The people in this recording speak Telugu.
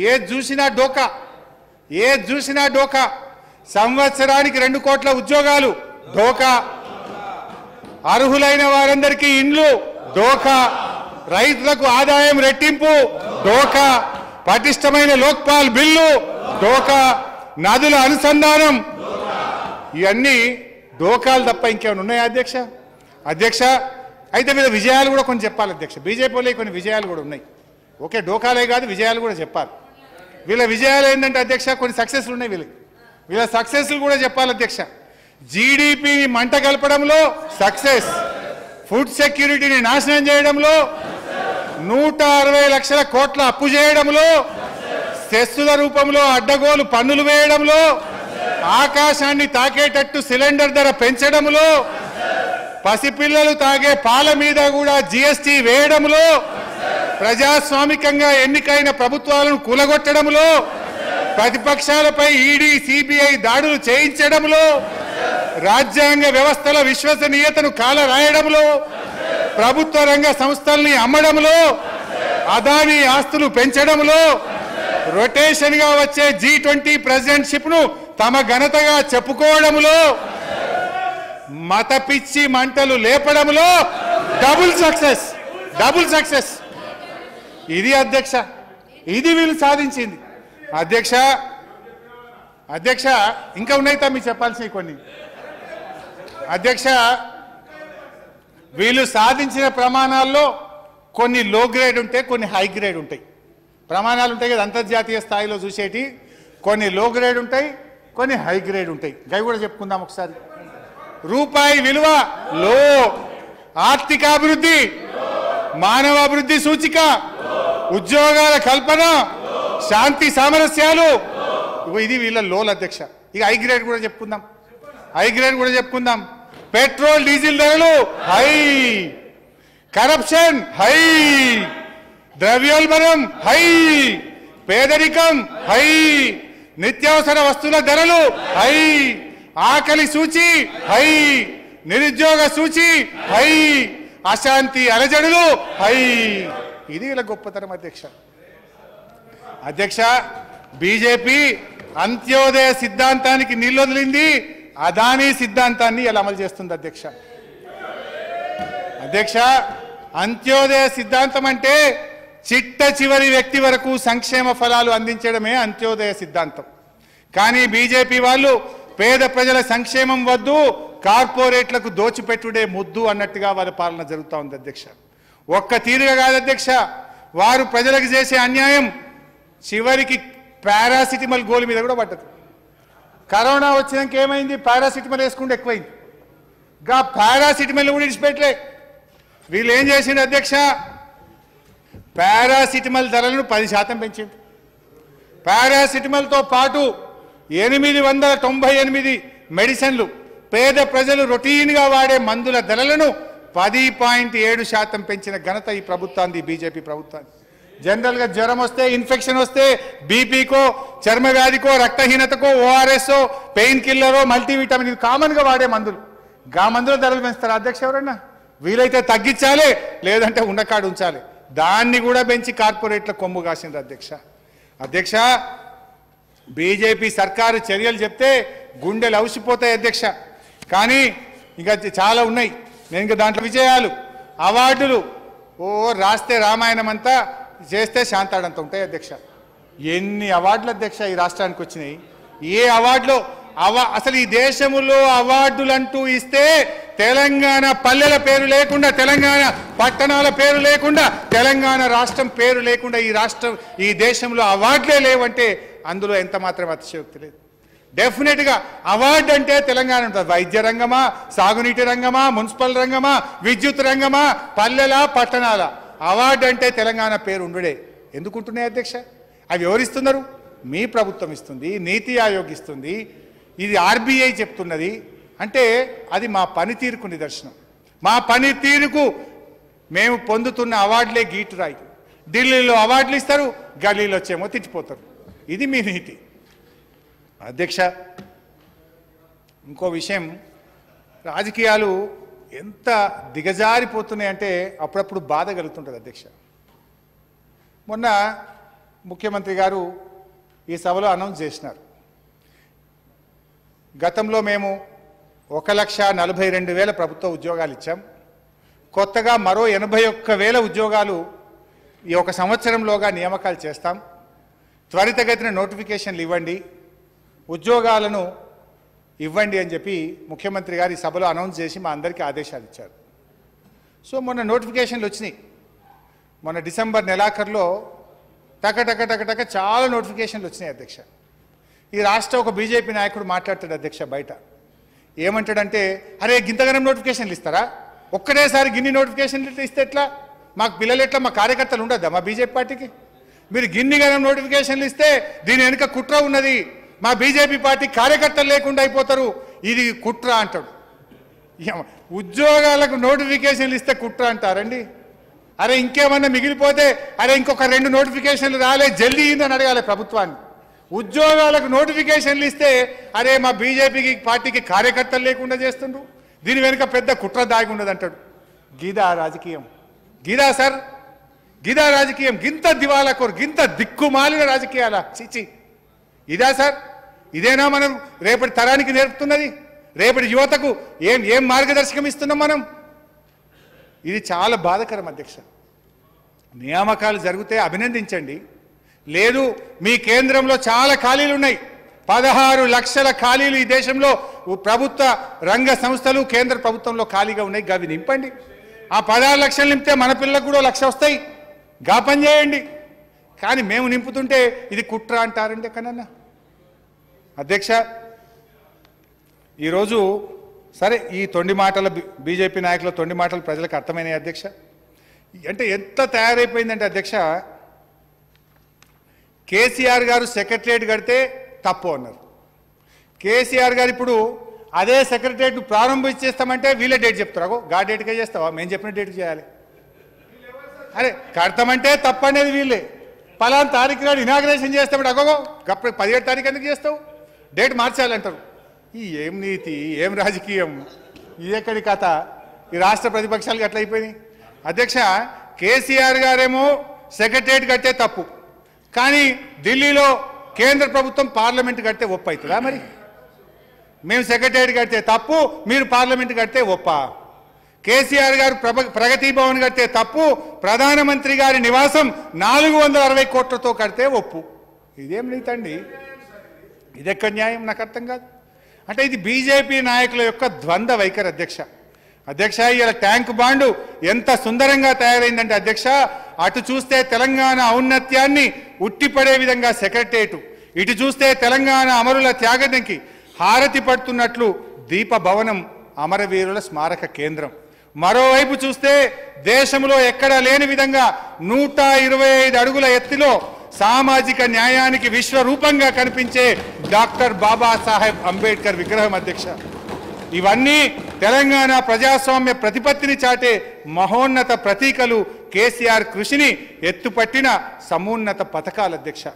ఏ చూసినా డోకా సంవత్సరానికి 2 కోట్ల ఉద్యోగాలు డోకా, అర్హులైన వారందరికీ ఇండ్లు డోకా, రైతులకు ఆదాయం రెట్టింపు డోకా, పటిష్టమైన లోక్పాల్ బిల్లు డోకా, నదుల అనుసంధానం ఇవన్నీ డోకాలు తప్ప ఇంకేమైనా ఉన్నాయా అధ్యక్ష? అధ్యక్ష అయితే మీద విజయాలు కూడా కొన్ని చెప్పాలి అధ్యక్ష. బీజేపీలో కొన్ని విజయాలు కూడా ఉన్నాయి, ఓకే డోకాలే కాదు విజయాలు కూడా చెప్పాలి. వీళ్ళ విజయాలు ఏంటంటే అధ్యక్ష కొన్ని సక్సెస్లు ఉన్నాయి, వీళ్ళ సక్సెస్లు కూడా చెప్పాలి అధ్యక్ష. జీడిపిని మంట కలపడంలో సక్సెస్, ఫుడ్ సెక్యూరిటీని నాశనం చేయడంలో, 160 లక్షల కోట్ల అప్పు చేయడంలో, సెస్సుల రూపంలో అడ్డగోలు పన్నులు వేయడంలో, ఆకాశాన్ని తాకేటట్టు సిలిండర్ ధర పెంచడంలో, పసిపిల్లలు తాగే పాల మీద కూడా జిఎస్టీ వేయడంలో, ప్రజాస్వామికంగా ఎన్నికైన ప్రభుత్వాలను కూలగొట్టడంలో, ప్రతిపక్షాలపై ఈడీ సిబిఐ దాడులు చేయించడంలో, రాజ్యాంగ వ్యవస్థల విశ్వసనీయతను కాలరాయడంలో, ప్రభుత్వ రంగ సంస్థల్ని అమ్మడంలో, అదానీ ఆస్తులు పెంచడంలో, రొటేషన్గా వచ్చే G20 ప్రెసిడెంట్షిప్ను తమ ఘనతగా చెప్పుకోవడంలో, మత పిచ్చి మంటలు లేపడంలో డబుల్ సక్సెస్. ఇది అధ్యక్ష, ఇది వీళ్ళు సాధించింది అధ్యక్ష. అధ్యక్ష ఇంకా ఉన్నాయితా మీకు చెప్పాల్సినవి కొన్ని అధ్యక్ష. వీళ్ళు సాధించిన ప్రమాణాల్లో కొన్ని లో గ్రేడ్ ఉంటాయి, కొన్ని హై గ్రేడ్ ఉంటాయి. ప్రమాణాలు ఉంటాయి కదా అంతర్జాతీయ స్థాయిలో చూసేటి, కొన్ని లో గ్రేడ్ ఉంటాయి, కొన్ని హై గ్రేడ్ ఉంటాయి. అవి కూడా చెప్పుకుందాం ఒకసారి. రూపాయి విలువ లో, ఆర్థికాభివృద్ధి, మానవాభివృద్ధి సూచిక, ఉద్యోగాల కల్పన, శాంతి సామరస్యాలు, ఇది వీళ్ళ లోల్ అధ్యక్ష. ఇక హై గ్రేడ్ కూడా చెప్పుకుందాం. పెట్రోల్ డీజిల్ ధరలు హై, కరప్షన్ హై, ద్రవ్యోల్బణం హై, పేదరికం హై, నిత్యావసర వస్తువుల ధరలు హై, ఆకలి సూచి హై, నిరుద్యోగ సూచి హై, అశాంతి అలజడులు హై. ఇది ఇలా గొప్పతనం అధ్యక్ష. బీజేపీ అంత్యోదయ సిద్ధాంతానికి నిలొదిలింది, అదానీ సిద్ధాంతాన్ని ఎలా అమలు చేస్తుంది అధ్యక్ష. అంత్యోదయ సిద్ధాంతం అంటే చిట్ట చివరి వ్యక్తి వరకు సంక్షేమ ఫలాలు అందించడమే అంత్యోదయ సిద్ధాంతం. కానీ బీజేపీ వాళ్ళు పేద ప్రజల సంక్షేమం వద్దు, కార్పొరేట్లకు దోచిపెట్టుడే ముద్దు అన్నట్టుగా వారి పాలన జరుగుతూ ఉంది అధ్యక్ష. ఒక్క తీరుగా కాదు అధ్యక్ష, వారు ప్రజలకు చేసే అన్యాయం చివరికి పారాసిటమల్ గోల్ మీద కూడా పడ్డది. కరోనా వచ్చినాక ఏమైంది, పారాసిటమల్ వేసుకుంటే ఎక్కువైంది. గా పారాసిటమల్ కూడా ఇడిచిపెట్టలే. వీళ్ళు ఏం చేసింది అధ్యక్ష, పారాసిటమల్ ధరలను 10% పెంచింది. పారాసిటమల్తో పాటు 898 మెడిసిన్లు, పేద ప్రజలు రొటీన్గా వాడే మందుల ధరలను 10.7% పెంచిన ఘనత ఈ ప్రభుత్వాన్ని, బీజేపీ ప్రభుత్వాన్ని. జనరల్గా జ్వరం వస్తే, ఇన్ఫెక్షన్ వస్తే, బీపీకో, చర్మ వ్యాధికో, రక్తహీనతకో ఓఆర్ఎస్ఓ, పెయిన్ కిల్లరో, మల్టీవిటమిన్ కామన్గా వాడే మందులు, గా మందుల ధరలు పెంచుతారు అధ్యక్ష ఎవరన్నా? వీలైతే తగ్గించాలి, లేదంటే ఉండకాడు ఉంచాలి. దాన్ని కూడా పెంచి కార్పొరేట్ల కొమ్ము కాసింది అధ్యక్ష. బీజేపీ సర్కారు చర్యలు చెప్తే గుండెలు అవసిపోతాయి అధ్యక్ష. కానీ ఇంకా చాలా ఉన్నాయి, నేను ఇంకా దాంట్లో విజయాలు, అవార్డులు రాస్తే రామాయణం అంతా, చేస్తే శాంతాడంత ఉంటాయి అధ్యక్ష. ఎన్ని అవార్డులు అధ్యక్ష ఈ రాష్ట్రానికి వచ్చినాయి. ఏ అవార్డులో అసలు ఈ దేశంలో అవార్డులంటూ ఇస్తే తెలంగాణ పల్లెల పేరు లేకుండా, తెలంగాణ పట్టణాల పేరు లేకుండా, తెలంగాణ రాష్ట్రం పేరు లేకుండా ఈ దేశంలో అవార్డులే లేవంటే అందులో ఎంత మాత్రం అతిశయోక్తి లేదు. డెఫినెట్గా అవార్డు అంటే తెలంగాణ ఉంటుంది. వైద్య రంగమా, సాగునీటి రంగమా, మున్సిపల్ రంగమా, విద్యుత్ రంగమా, పల్లెలా పట్టణాల, అవార్డు అంటే తెలంగాణ పేరు ఉండుడే. ఎందుకుంటున్నాయి అధ్యక్ష? అవి ఎవరిస్తున్నారు? మీ ప్రభుత్వం ఇస్తుంది, నీతి ఆయోగ్ ఇస్తుంది, ఇది RBI చెప్తున్నది. అంటే అది మా పనితీరుకు నిదర్శనం. మా పనితీరుకు మేము పొందుతున్న అవార్డులే గీటురాయి. ఢిల్లీలో అవార్డులు ఇస్తారు, గల్లీలో వచ్చేమో తిట్టిపోతారు. ఇది మీ నీతి అధ్యక్ష. ఇంకో విషయం, రాజకీయాలు ఎంత దిగజారిపోతున్నాయంటే అప్పుడప్పుడు బాధ కలుగుతుంటుంది అధ్యక్ష. మొన్న ముఖ్యమంత్రి గారు ఈ సభలో అనౌన్స్ చేశారు. గతంలో మేము 1,42,000 ప్రభుత్వ ఉద్యోగాలు ఇచ్చాం. కొత్తగా మరో 81,000 ఉద్యోగాలు ఈ ఒక సంవత్సరంలోగా నియామకాలు చేస్తాం. త్వరితగతిన నోటిఫికేషన్లు ఇవ్వండి, ఉద్యోగాలను ఇవ్వండి అని చెప్పి ముఖ్యమంత్రి గారు ఈ సభలో అనౌన్స్ చేసి మా అందరికీ ఆదేశాలు ఇచ్చారు. సో మొన్న నోటిఫికేషన్లు వచ్చినాయి. మొన్న డిసెంబర్ నెలాఖరులో టకటకటకటక చాలా నోటిఫికేషన్లు వచ్చినాయి. అధ్యక్ష, ఈ రాష్ట్ర ఒక బీజేపీ నాయకుడు మాట్లాడతాడు అధ్యక్ష, బయట ఏమంటాడంటే, అరే గింతగనం నోటిఫికేషన్లు ఇస్తారా, ఒక్కడేసారి గిన్ని నోటిఫికేషన్లు ఇస్తే ఎట్లా, మాకు పిల్లలు ఎట్లా, మా కార్యకర్తలు ఉండద్దా మా బీజేపీ పార్టీకి, మీరు గిన్నిగనం నోటిఫికేషన్లు ఇస్తే దీని వెనుక కుట్ర ఉన్నది, మా బీజేపీ పార్టీ కార్యకర్తలు లేకుండా అయిపోతారు, ఇది కుట్ర అంటాడు. ఉద్యోగాలకు నోటిఫికేషన్లు ఇస్తే కుట్ర అంటారండి. అరే ఇంకేమన్నా మిగిలిపోతే అరే ఇంకొక 2 నోటిఫికేషన్లు రాలే జల్దీ అని అడగాలి ప్రభుత్వాన్ని. ఉద్యోగాలకు నోటిఫికేషన్లు ఇస్తే అరే మా బీజేపీకి పార్టీకి కార్యకర్తలు లేకుండా చేస్తుండ్రు, దీని వెనుక పెద్ద కుట్ర దాగి ఉన్నది అంటాడు. గీదా రాజకీయం, గీదా సార్, గీదా రాజకీయం, గింత దివాలా కోరు, గింత దిక్కుమాలిన రాజకీయాల చిచి ఇదా సార్. ఇదేనా మనం రేపటి తరానికి నేర్పుతున్నది, రేపటి యువతకు ఏం మార్గదర్శకం ఇస్తున్నాం మనం? ఇది చాలా బాధకరం అధ్యక్ష. నియామకాలు జరిగితే అభినందించండి, లేదు మీ కేంద్రంలో చాలా ఖాళీలు ఉన్నాయి, 16 లక్షల ఖాళీలు ఈ దేశంలో ప్రభుత్వ రంగ సంస్థలు కేంద్ర ప్రభుత్వంలో ఖాళీగా ఉన్నాయి, అవి నింపండి. ఆ 16 లక్షలు నింపితే మన పిల్లలకు కూడా 1 లక్ష వస్తాయి, గా పని చేయండి. కానీ మేము నింపుతుంటే ఇది కుట్ర అంటారండి ఎక్కడన్నా. అధ్యక్ష, ఈరోజు సరే ఈ తొండి మాటలు బీజేపీ నాయకుల తొండి మాటలు ప్రజలకు అర్థమైనాయి అధ్యక్ష. అంటే ఎంత తయారైపోయిందంటే అధ్యక్ష, కేసీఆర్ గారు సెక్రటరియట్ కడితే తప్పు అన్నారు. కేసీఆర్ గారు ఇప్పుడు అదే సెక్రటరియట్ ప్రారంభించేస్తామంటే వీళ్ళే డేట్ చెప్తారు, గా డేట్కే చేస్తావా, మేము చెప్పిన డేట్ చేయాలి. అరే కడతామంటే తప్పు అనేది వీళ్ళే, పలానా తారీఖు నాడు ఇనాగ్రేషన్ చేస్తామంటే అగోగో అప్పుడు 17 తారీఖు ఎందుకు చేస్తావు, డేట్ మార్చాలంటారు. ఈ ఏం నీతి, ఏం రాజకీయం, ఇది ఎక్కడి కథ? ఈ రాష్ట్ర ప్రతిపక్షాలకు అట్లా అయిపోయినాయి అధ్యక్ష. కేసీఆర్ గారేమో సెక్రటరియట్ కట్టే తప్పు, కానీ ఢిల్లీలో కేంద్ర ప్రభుత్వం పార్లమెంట్ కడితే ఒప్ప అవుతుందా? మరి మేము సెక్రటరియట్ కడితే తప్పు, మీరు పార్లమెంట్ కడితే ఒప్ప. కేసీఆర్ గారు ప్రగతి భవన్ కడితే తప్పు, ప్రధానమంత్రి గారి నివాసం 460 కోట్లతో కడితే ఒప్పు. ఇదేం నీతండి, ఇదెక్కడ న్యాయం, నాకు అర్థం కాదు. అంటే ఇది బీజేపీ నాయకుల యొక్క ద్వంద్వ వైఖరి అధ్యక్ష. అధ్యక్ష, ఇలా ట్యాంక్ బాండు ఎంత సుందరంగా తయారైందంటే అధ్యక్ష, అటు చూస్తే తెలంగాణ ఔన్నత్యాన్ని ఉట్టిపడే విధంగా సెక్రటరియట్, ఇటు చూస్తే తెలంగాణ అమరుల త్యాగనికి హారతి పడుతున్నట్లు దీప భవనం అమరవీరుల స్మారక కేంద్రం, మరోవైపు చూస్తే దేశంలో ఎక్కడా లేని విధంగా 125 అడుగుల ఎత్తులో సామాజిక న్యాయానికి విశ్వరూపంగా కనిపించే డాక్టర్ బాబాసాహెబ్ అంబేద్కర్ విగ్రహం అధ్యక్ష. ఇవన్నీ తెలంగాణ ప్రజాస్వామ్య ప్రతిపత్తిని చాటే మహోన్నత ప్రతీకలు, కేసీఆర్ కృషిని ఎత్తుపట్టిన సమున్నత పథకాలు అధ్యక్ష.